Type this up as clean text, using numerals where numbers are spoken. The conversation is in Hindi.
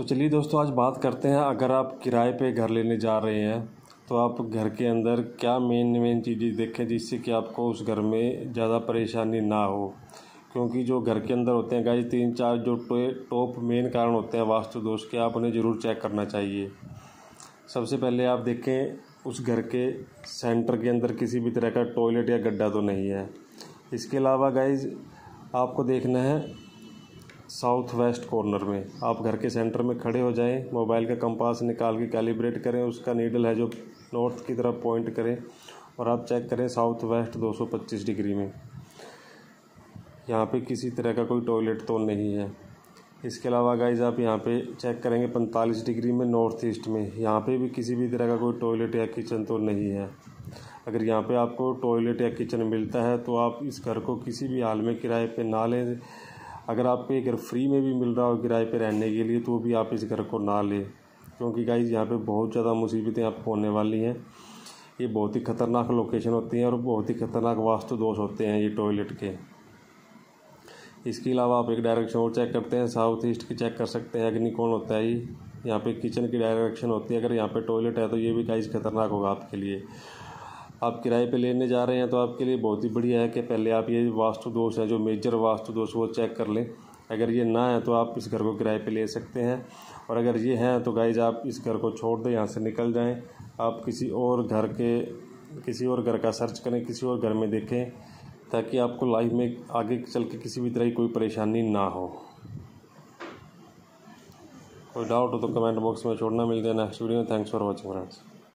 तो चलिए दोस्तों, आज बात करते हैं अगर आप किराए पे घर लेने जा रहे हैं तो आप घर के अंदर क्या मेन चीज़ें देखें जिससे कि आपको उस घर में ज़्यादा परेशानी ना हो। क्योंकि जो घर के अंदर होते हैं गाइस 3-4 जो टॉप मेन कारण होते हैं वास्तु दोष के, आप उन्हें ज़रूर चेक करना चाहिए। सबसे पहले आप देखें उस घर के सेंटर के अंदर किसी भी तरह का टॉयलेट या गड्ढा तो नहीं है। इसके अलावा गाइस आपको देखना है साउथ वेस्ट कॉर्नर में। आप घर के सेंटर में खड़े हो जाएं, मोबाइल का कंपास निकाल के कैलिब्रेट करें, उसका नीडल है जो नॉर्थ की तरफ पॉइंट करें और आप चेक करें साउथ वेस्ट 225 डिग्री में यहाँ पे किसी तरह का कोई टॉयलेट तो नहीं है। इसके अलावा गाइज आप यहाँ पे चेक करेंगे 45 डिग्री में नॉर्थ ईस्ट में, यहाँ पे भी किसी भी तरह का कोई टॉयलेट या किचन तो नहीं है। अगर यहाँ पे आपको टॉयलेट या किचन मिलता है तो आप इस घर को किसी भी हाल में किराए पे ना लें। अगर आपको एक घर फ्री में भी मिल रहा हो किराए पर रहने के लिए तो भी आप इस घर को ना लें, क्योंकि गाइज यहाँ पर बहुत ज़्यादा मुसीबतें आपको होने वाली हैं। ये बहुत ही ख़तरनाक लोकेशन होती है और बहुत ही ख़तरनाक वास्तु दोष होते हैं ये टॉयलेट के। इसके अलावा आप एक डायरेक्शन और चेक करते हैं, साउथ ईस्ट की चेक कर सकते हैं। अग्निकोण होता है ये, यहाँ पे किचन की डायरेक्शन होती है। अगर यहाँ पे टॉयलेट है तो ये भी गाइस खतरनाक होगा आपके लिए। आप किराए पे लेने जा रहे हैं तो आपके लिए बहुत ही बढ़िया है कि पहले आप ये वास्तु दोष है जो मेजर वास्तु दोष वो चेक कर लें। अगर ये ना है तो आप इस घर को किराए पर ले सकते हैं, और अगर ये हैं तो गाइस आप इस घर को छोड़ दें, यहाँ से निकल जाएँ। आप किसी और घर का सर्च करें, किसी और घर में देखें, ताकि आपको लाइफ में आगे चल के किसी भी तरह की कोई परेशानी ना हो। कोई डाउट हो तो कमेंट बॉक्स में छोड़ना। मिलते हैं नेक्स्ट वीडियो में। Thanks for watching friends.